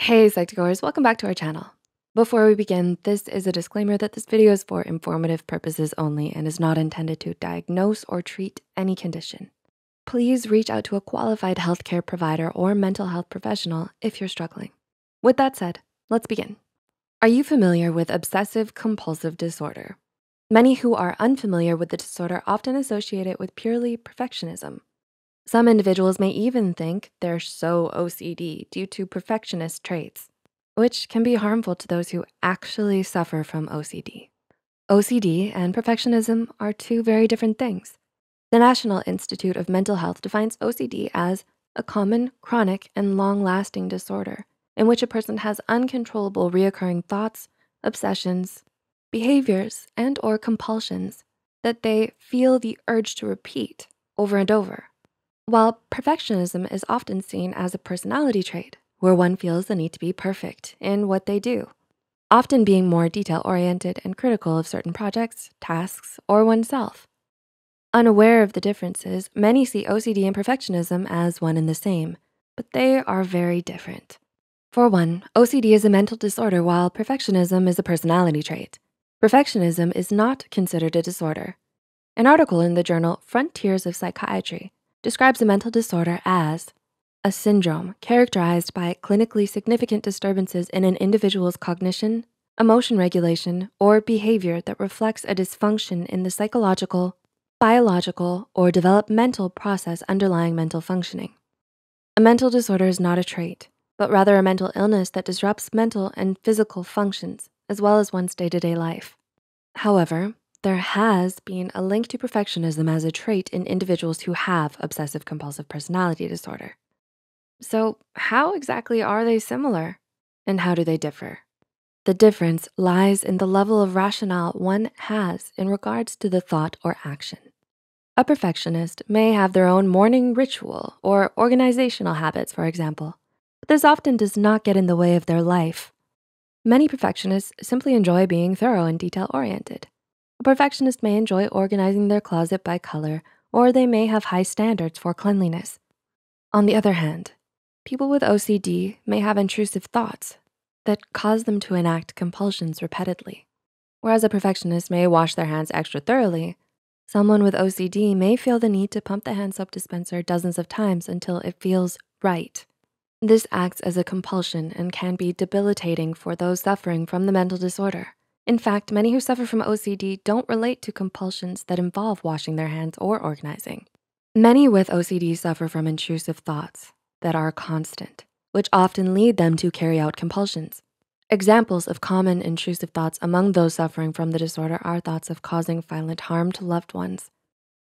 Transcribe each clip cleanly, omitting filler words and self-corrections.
Hey Psych2Goers, welcome back to our channel. Before we begin, this is a disclaimer that this video is for informative purposes only and is not intended to diagnose or treat any condition. Please reach out to a qualified healthcare provider or mental health professional if you're struggling. With that said, let's begin. Are you familiar with obsessive compulsive disorder? Many who are unfamiliar with the disorder often associate it with purely perfectionism. Some individuals may even think they're so OCD due to perfectionist traits, which can be harmful to those who actually suffer from OCD. OCD and perfectionism are two very different things. The National Institute of Mental Health defines OCD as a common, chronic, and long-lasting disorder in which a person has uncontrollable reoccurring thoughts, obsessions, behaviors, and/or compulsions that they feel the urge to repeat over and over. While perfectionism is often seen as a personality trait, where one feels the need to be perfect in what they do, often being more detail-oriented and critical of certain projects, tasks, or oneself. Unaware of the differences, many see OCD and perfectionism as one and the same, but they are very different. For one, OCD is a mental disorder while perfectionism is a personality trait. Perfectionism is not considered a disorder. An article in the journal Frontiers of Psychiatry describes a mental disorder as a syndrome characterized by clinically significant disturbances in an individual's cognition, emotion regulation, or behavior that reflects a dysfunction in the psychological, biological, or developmental process underlying mental functioning. A mental disorder is not a trait, but rather a mental illness that disrupts mental and physical functions, as well as one's day-to-day life. However, there has been a link to perfectionism as a trait in individuals who have obsessive-compulsive personality disorder. So how exactly are they similar, and how do they differ? The difference lies in the level of rationale one has in regards to the thought or action. A perfectionist may have their own morning ritual or organizational habits, for example, but this often does not get in the way of their life. Many perfectionists simply enjoy being thorough and detail-oriented. A perfectionist may enjoy organizing their closet by color, or they may have high standards for cleanliness. On the other hand, people with OCD may have intrusive thoughts that cause them to enact compulsions repeatedly. Whereas a perfectionist may wash their hands extra thoroughly, someone with OCD may feel the need to pump the hand soap dispenser dozens of times until it feels right. This acts as a compulsion and can be debilitating for those suffering from the mental disorder. In fact, many who suffer from OCD don't relate to compulsions that involve washing their hands or organizing. Many with OCD suffer from intrusive thoughts that are constant, which often lead them to carry out compulsions. Examples of common intrusive thoughts among those suffering from the disorder are thoughts of causing violent harm to loved ones,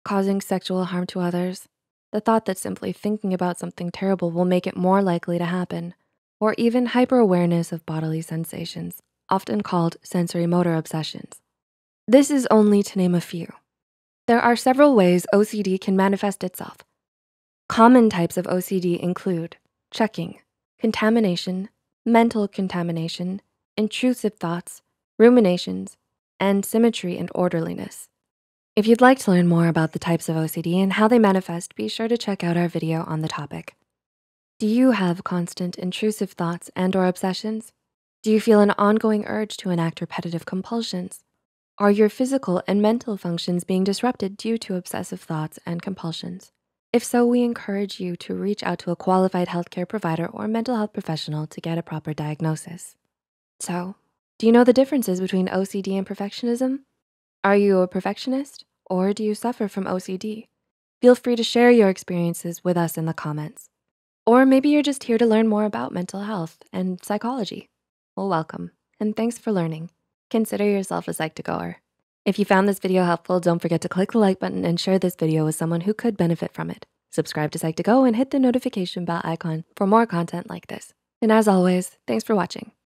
causing sexual harm to others, the thought that simply thinking about something terrible will make it more likely to happen, or even hyper-awareness of bodily sensations, often called sensorimotor obsessions. This is only to name a few. There are several ways OCD can manifest itself. Common types of OCD include checking, contamination, mental contamination, intrusive thoughts, ruminations, and symmetry and orderliness. If you'd like to learn more about the types of OCD and how they manifest, be sure to check out our video on the topic. Do you have constant intrusive thoughts and/or obsessions? Do you feel an ongoing urge to enact repetitive compulsions? Are your physical and mental functions being disrupted due to obsessive thoughts and compulsions? If so, we encourage you to reach out to a qualified healthcare provider or mental health professional to get a proper diagnosis. So, do you know the differences between OCD and perfectionism? Are you a perfectionist, or do you suffer from OCD? Feel free to share your experiences with us in the comments. Or maybe you're just here to learn more about mental health and psychology. Well, welcome, and thanks for learning. Consider yourself a Psych2Goer. If you found this video helpful, don't forget to click the like button and share this video with someone who could benefit from it. Subscribe to Psych2Go and hit the notification bell icon for more content like this. And as always, thanks for watching.